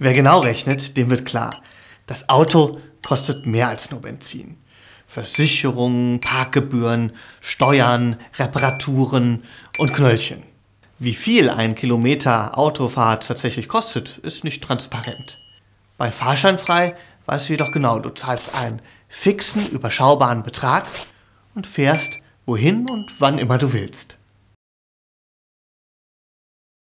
Wer genau rechnet, dem wird klar, das Auto kostet mehr als nur Benzin. Versicherungen, Parkgebühren, Steuern, Reparaturen und Knöllchen. Wie viel ein Kilometer Autofahrt tatsächlich kostet, ist nicht transparent. Bei Fahrscheinfrei weißt du jedoch genau, du zahlst einen fixen, überschaubaren Betrag und fährst wohin und wann immer du willst.